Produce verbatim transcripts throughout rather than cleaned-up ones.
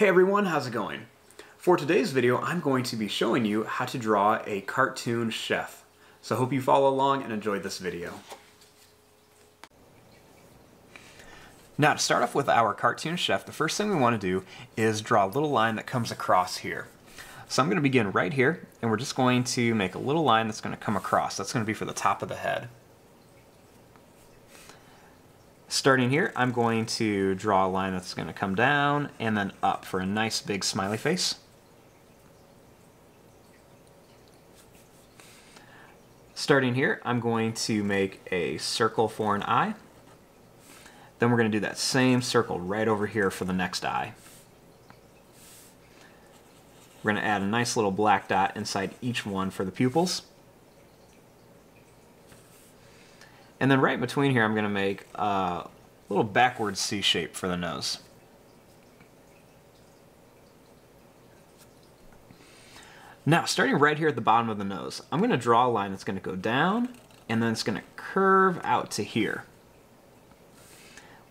Hey everyone, how's it going? For today's video, I'm going to be showing you how to draw a cartoon chef. So hope you follow along and enjoy this video. Now to start off with our cartoon chef, the first thing we want to do is draw a little line that comes across here. So I'm going to begin right here, and we're just going to make a little line that's going to come across. That's going to be for the top of the head. Starting here, I'm going to draw a line that's going to come down and then up for a nice big smiley face. Starting here, I'm going to make a circle for an eye. Then we're going to do that same circle right over here for the next eye. We're going to add a nice little black dot inside each one for the pupils. And then right between here, I'm going to make a little backwards C shape for the nose. Now, starting right here at the bottom of the nose, I'm going to draw a line that's going to go down, and then it's going to curve out to here.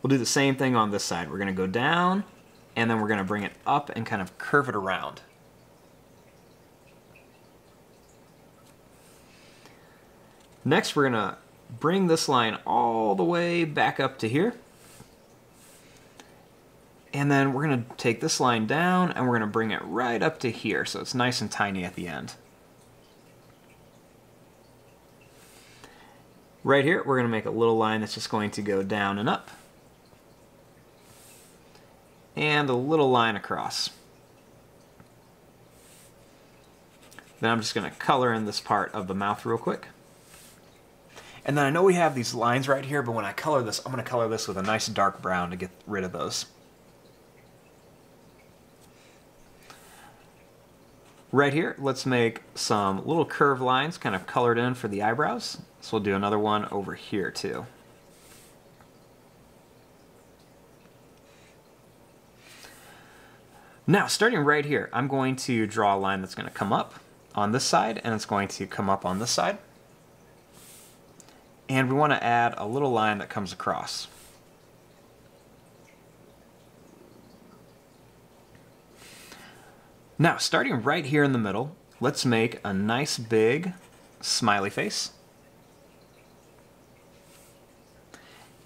We'll do the same thing on this side. We're going to go down, and then we're going to bring it up and kind of curve it around. Next, we're going to bring this line all the way back up to here. And then we're going to take this line down and we're going to bring it right up to here so it's nice and tiny at the end. Right here, we're going to make a little line that's just going to go down and up. And a little line across. Then I'm just going to color in this part of the mouth real quick. And then I know we have these lines right here, but when I color this, I'm going to color this with a nice dark brown to get rid of those. Right here, let's make some little curved lines kind of colored in for the eyebrows. So we'll do another one over here too. Now, starting right here, I'm going to draw a line that's going to come up on this side, and it's going to come up on this side. And we want to add a little line that comes across. Now, starting right here in the middle, let's make a nice big smiley face.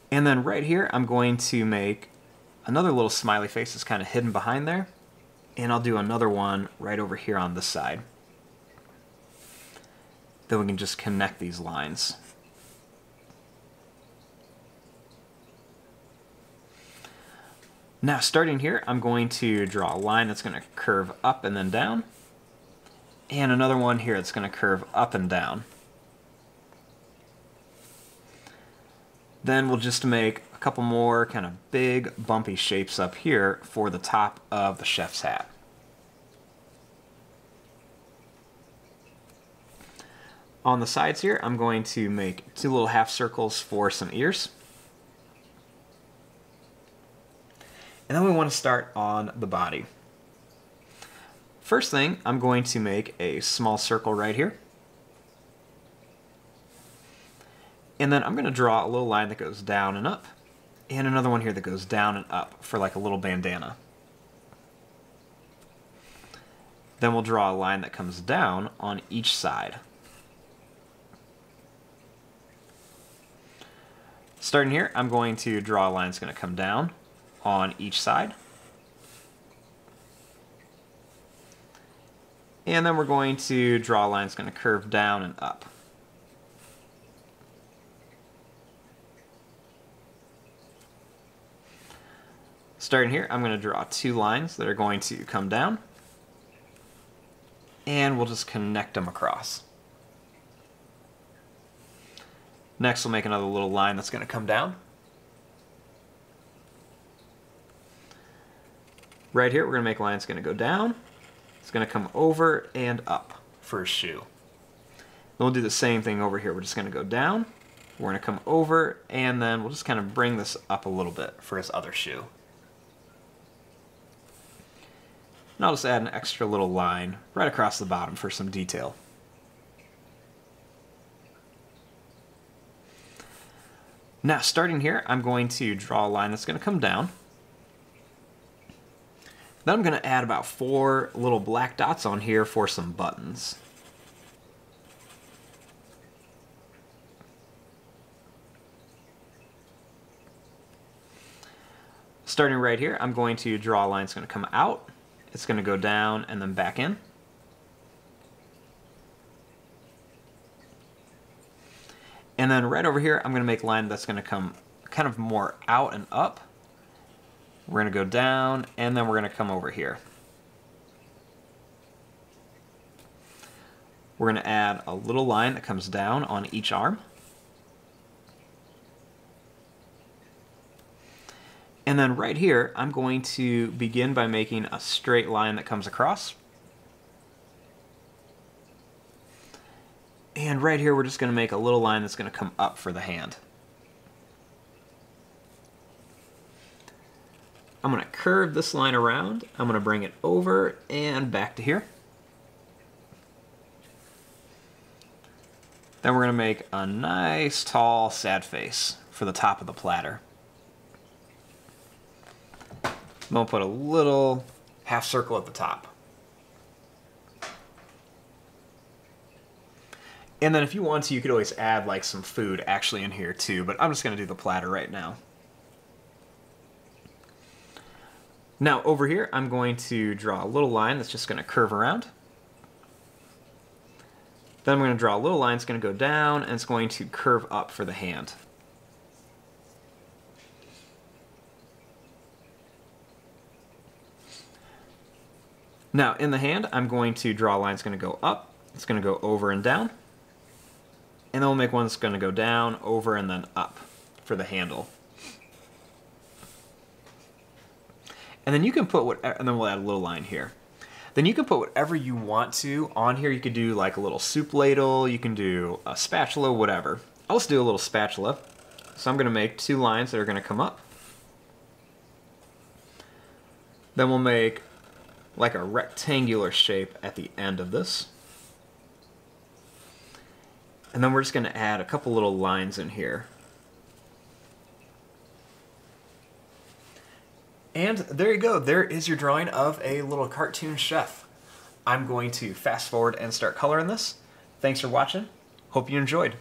And then right here, I'm going to make another little smiley face that's kind of hidden behind there. And I'll do another one right over here on this side. Then we can just connect these lines. Now, starting here, I'm going to draw a line that's going to curve up and then down, and another one here that's going to curve up and down. Then we'll just make a couple more kind of big, bumpy shapes up here for the top of the chef's hat. On the sides here, I'm going to make two little half circles for some ears. And then we want to start on the body. First thing, I'm going to make a small circle right here. And then I'm going to draw a little line that goes down and up, and another one here that goes down and up for like a little bandana. Then we'll draw a line that comes down on each side. Starting here, I'm going to draw a line that's going to come down on each side. And then we're going to draw a line that's going to curve down and up. Starting here, I'm going to draw two lines that are going to come down, and we'll just connect them across. Next, we'll make another little line that's going to come down. Right here, we're going to make a line that's going to go down, it's going to come over and up for a shoe. We'll do the same thing over here. We're just going to go down, we're going to come over, and then we'll just kind of bring this up a little bit for his other shoe. And I'll just add an extra little line right across the bottom for some detail. Now, starting here, I'm going to draw a line that's going to come down. Then I'm going to add about four little black dots on here for some buttons. Starting right here, I'm going to draw a line. It's going to come out, it's going to go down, and then back in. And then right over here, I'm going to make a line that's going to come kind of more out and up. We're going to go down, and then we're going to come over here. We're going to add a little line that comes down on each arm. And then right here, I'm going to begin by making a straight line that comes across. And right here, we're just going to make a little line that's going to come up for the hand. I'm going to curve this line around. I'm going to bring it over and back to here. Then we're going to make a nice, tall, sad face for the top of the platter. I'm going to put a little half circle at the top. And then if you want to, you could always add like some food actually in here too, but I'm just going to do the platter right now. Now over here, I'm going to draw a little line that's just going to curve around. Then I'm going to draw a little line that's going to go down, and it's going to curve up for the hand. Now in the hand, I'm going to draw a line that's going to go up, it's going to go over and down, and then we'll make one that's going to go down, over, and then up for the handle. And then you can put whatever, and then we'll add a little line here. Then you can put whatever you want to on here. You could do like a little soup ladle, you can do a spatula, whatever. I'll just do a little spatula. So I'm gonna make two lines that are gonna come up. Then we'll make like a rectangular shape at the end of this. And then we're just gonna add a couple little lines in here. And there you go, there is your drawing of a little cartoon chef. I'm going to fast forward and start coloring this. Thanks for watching, hope you enjoyed.